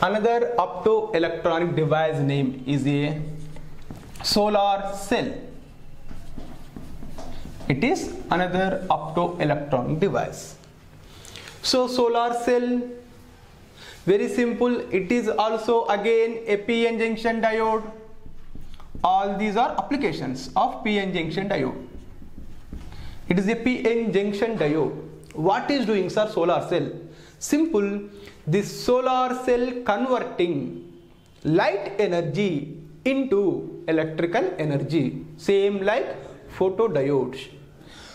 Another optoelectronic device name is a solar cell. It is another optoelectronic device. So solar cell, very simple, it is also again a PN junction diode. All these are applications of PN junction diode. It is a PN junction diode. What is doing, sir, solar cell? Simple, this solar cell converting light energy into electrical energy, same like photodiodes.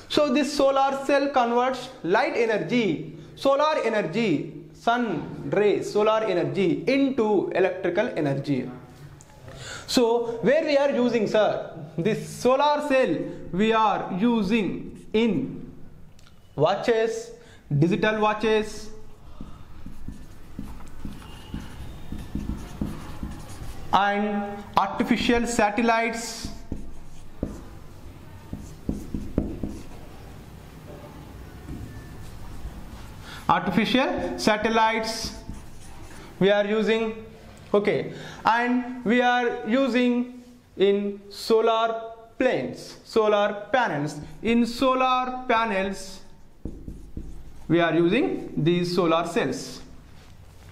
So this solar cell converts light energy, solar energy, sun rays, solar energy into electrical energy. So where we are using, sir, this solar cell we are using in watches, digital watches, and artificial satellites, we are using, okay, and we are using in solar planes, solar panels. In solar panels we are using these solar cells,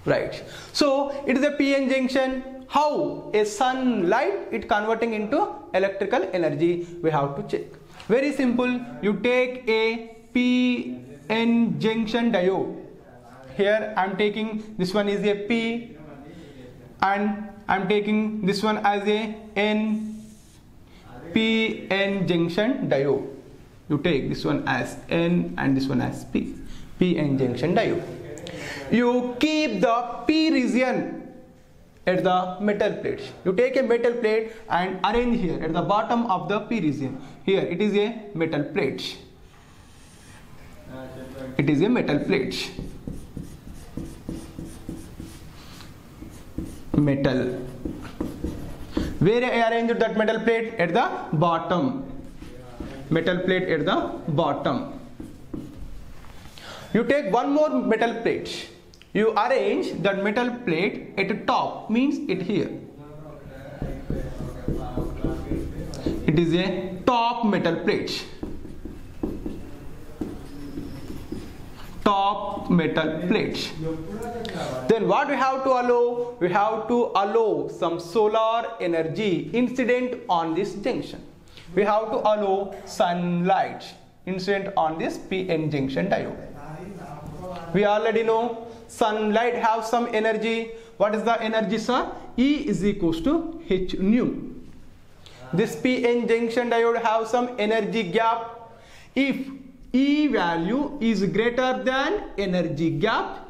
right? So it is a PN junction. How a sunlight it converting into electrical energy, we have to check. Very simple, you take a PN junction diode. Here I am taking this one is a P and I am taking this one as a N. PN junction diode. You take this one as N and this one as P. PN junction diode. You keep the P region at the metal plate. You take a metal plate and arrange here at the bottom of the P region. Here it is a metal plate. It is a metal plate. Metal. Where I arranged that metal plate? At the bottom. Metal plate at the bottom. You take one more metal plate. You arrange that metal plate at the top, means it here. It is a top metal plate. Top metal plate. Then what we have to allow? We have to allow some solar energy incident on this junction. We have to allow sunlight incident on this PN junction diode. We already know sunlight have some energy. What is the energy, sir? E is equals to h nu. This PN junction diode have some energy gap. If E value is greater than energy gap,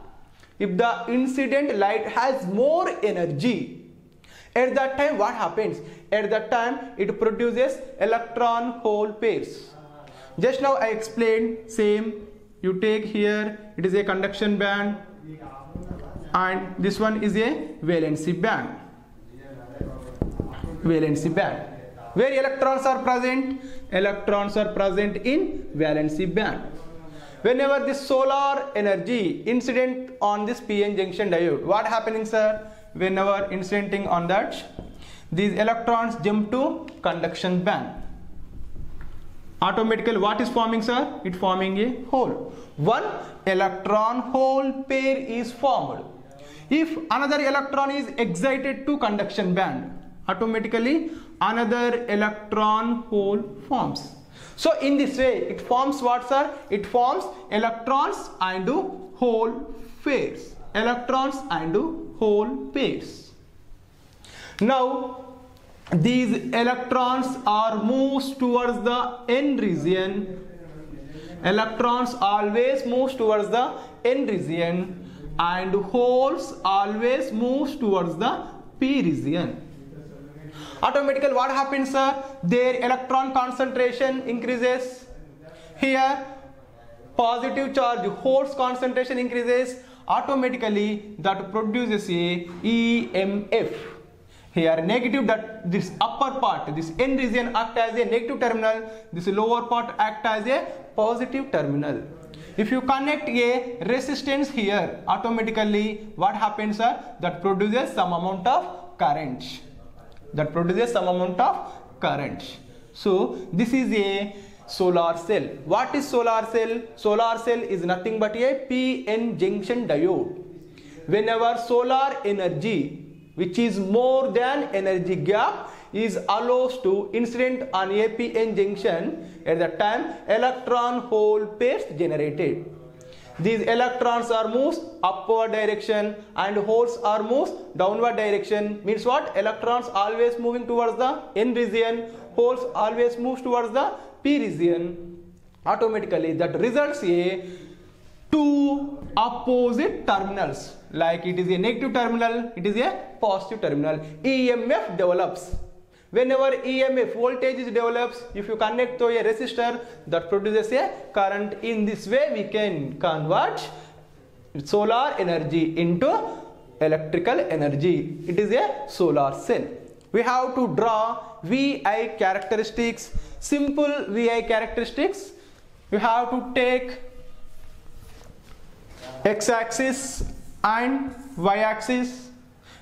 if the incident light has more energy, at that time what happens? At that time it produces electron hole pairs. Just now I explained same. You take here, it is a conduction band and this one is a valency band. Valency band. Where electrons are present? Electrons are present in valency band. Whenever this solar energy incident on this PN junction diode, what happening, sir? Whenever incidenting on that, these electrons jump to conduction band. Automatically what is forming, sir? It forming a hole. One electron hole pair is formed. If another electron is excited to conduction band, automatically another electron hole forms. So in this way it forms what, sir? It forms electrons and hole pairs. Electrons and hole pairs. Now these electrons are moves towards the N region. Electrons always moves towards the N region and holes always moves towards the P region. Automatically what happens, sir? Their electron concentration increases. Here positive charge holes concentration increases. Automatically that produces a EMF. Here negative, that this upper part, this N region act as a negative terminal, this lower part act as a positive terminal. If you connect a resistance here, automatically what happens, sir? That produces some amount of current. That produces some amount of current. So this is a solar cell. What is solar cell? Solar cell is nothing but a PN junction diode. Whenever solar energy, which is more than energy gap, is allows to incident on a PN junction, at that time electron hole pairs generated. These electrons are moves upward direction and holes are moves downward direction. Means what? Electrons always moving towards the N region, holes always moves towards the P region. Automatically that results a two opposite terminals, like it is a negative terminal, it is a positive terminal. EMF develops. Whenever EMF voltage is develops, if you connect to a resistor, that produces a current. In this way we can convert solar energy into electrical energy. It is a solar cell. We have to draw VI characteristics, simple VI characteristics. You have to take x-axis and y-axis.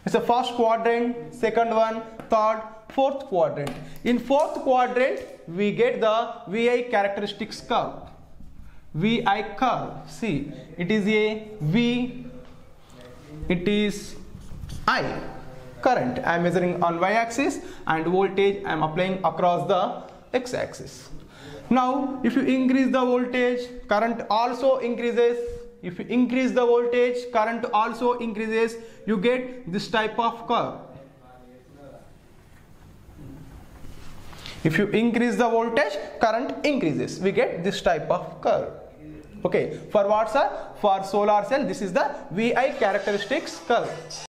It's the first quadrant, second one, third, fourth quadrant. In fourth quadrant we get the VI characteristics curve. VI curve. See, it is a V, it is I. Current I am measuring on y-axis and voltage I am applying across the x-axis. Now if you increase the voltage, current also increases. If you increase the voltage, current also increases. You get this type of curve. If you increase the voltage, current increases. We get this type of curve. Okay, for what, sir? For solar cell, this is the VI characteristics curve.